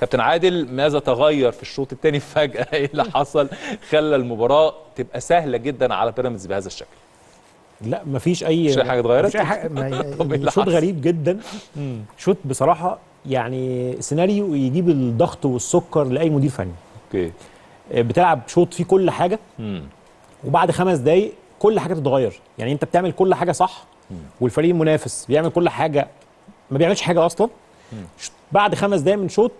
كابتن عادل، ماذا تغير في الشوط الثاني فجأة؟ ايه اللي حصل خلى المباراة تبقى سهلة جدا على بيراميدز بهذا الشكل؟ لا مفيش اي حاجة اتغيرت. شوط غريب جدا، شوط بصراحة يعني سيناريو يجيب الضغط والسكر لأي مدير فني. اوكي، بتلعب شوط فيه كل حاجة وبعد 5 دقايق كل حاجة تتغير، يعني انت بتعمل كل حاجة صح والفريق المنافس بيعمل كل حاجة، ما بيعملش حاجة أصلا. بعد 5 دقايق من شوط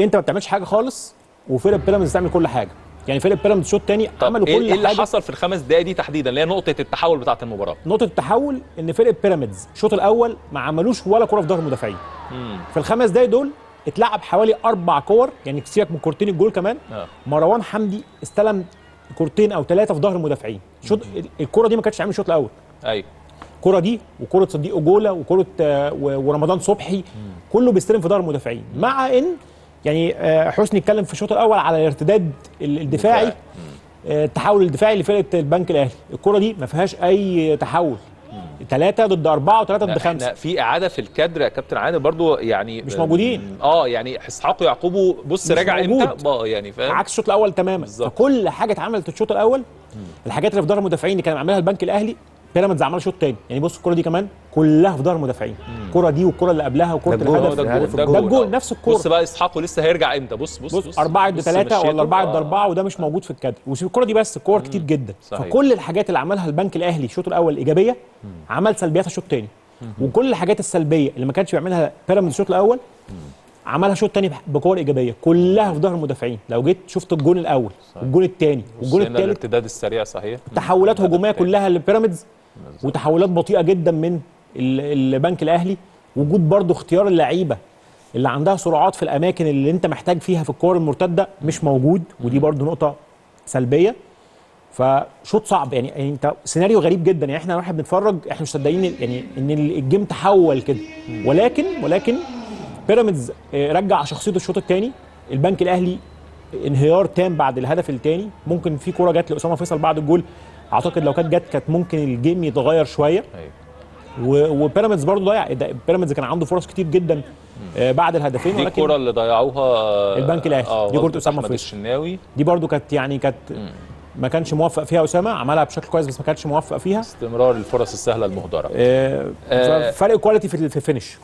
انت ما بتعملش حاجه خالص وفرق بيراميدز تعمل كل حاجه، يعني فرق بيراميدز شوط تاني عملوا كل حاجه. ايه اللي حصل في ال5 دقايق دي تحديدا اللي هي نقطه التحول بتاعه المباراه؟ نقطه التحول ان فرق بيراميدز الشوط الاول ما عملوش ولا كره في ظهر المدافعين. في ال5 دقايق دول اتلعب حوالي 4 كور، يعني سيبك من كورتين الجول كمان. مروان حمدي استلم 2 أو 3 في ظهر المدافعين. شوط الكره دي ما كانتش عامل الشوط الاول. ايوه، الكره دي وكره صديق جوله وكره ورمضان صبحي كله بيستلم في ظهر المدافعين، مع ان يعني حسني اتكلم في الشوط الاول على الارتداد الدفاعي، التحول الدفاعي لفرقه البنك الاهلي. الكره دي ما فيهاش اي تحول، 3 ضد 4 و3 ضد 5. في اعاده في الكادر يا كابتن عادل برضو، يعني مش موجودين. يعني اسحاق ويعقوب بص راجع امتى، يعني فاهم، عكس الشوط الاول تماما. فكل حاجه اتعملت الشوط الاول، الحاجات اللي في ظهر المدافعين اللي كان عاملها البنك الاهلي بيراميدز عمل شوط تاني. يعني بص الكره دي كمان كلها في ظهر المدافعين، الكره دي والكره اللي قبلها وكره الهدف ده الجول نفس الكره. بص بقى اسحاق لسه هيرجع امتى. بص 4 ضد 3 ولا 4 ضد 4 وده مش موجود في الكادر. والكره دي بس كور كتير جدا. صحيح. فكل الحاجات اللي عملها البنك الاهلي الشوط الاول ايجابيه، عمل سلبياتها الشوط الثاني، وكل الحاجات السلبيه اللي ما كانش بيعملها بيراميدز الشوط الاول عملها شوط تاني بكور ايجابيه كلها في ظهر المدافعين. لو جيت شفت الجون الاول والجون الثاني والجون الثالث، الارتداد السريع، صحيح، تحولات هجوميه كلها للبيراميدز وتحولات بطيئه جدا من البنك الاهلي. وجود برضو اختيار اللعيبه اللي عندها سرعات في الاماكن اللي انت محتاج فيها في الكور المرتده مش موجود، ودي برضو نقطه سلبيه. فشوط صعب، يعني انت سيناريو غريب جدا. يعني احنا واحنا بنتفرج احنا مش مصدقين يعني ان الجيم تحول كده، ولكن بيراميدز رجع شخصيته الشوط الثاني. البنك الاهلي انهيار تام بعد الهدف الثاني. ممكن في كوره جت لاسامه فيصل بعد الجول، اعتقد لو كانت جت كانت ممكن الجيم يتغير شويه. وبيراميدز برضه ضيع، بيراميدز كان عنده فرص كتير جدا بعد الهدفين. ولكن الكوره اللي ضيعوها البنك الاهلي دي كوره اسامه فيصل الشناوي، دي برضه كانت يعني ما كانش موفق فيها. اسامه عملها بشكل كويس بس ما كانش موفق فيها. استمرار الفرص السهله المهدره. فرق كواليتي في الفينش.